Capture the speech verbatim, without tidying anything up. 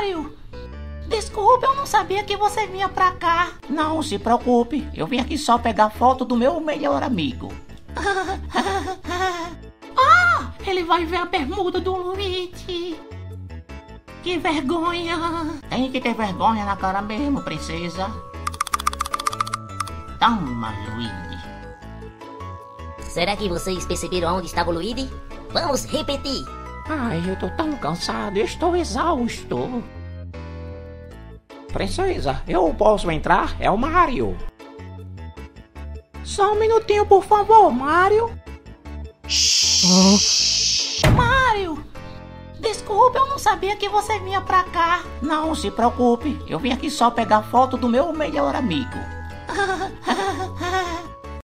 Mario! Desculpa, eu não sabia que você vinha pra cá. Não se preocupe, eu vim aqui só pegar foto do meu melhor amigo. Ah, ele vai ver a bermuda do Luigi. Que vergonha. Tem que ter vergonha na cara mesmo, princesa. Toma, Luigi. Será que vocês perceberam onde estava o Luigi? Vamos repetir. Ai, eu tô tão cansado, eu estou exausto. Princesa, eu posso entrar? É o Mario. Só um minutinho, por favor, Mario. Ah. Mario! Desculpa, eu não sabia que você vinha pra cá. Não se preocupe, eu vim aqui só pegar foto do meu melhor amigo.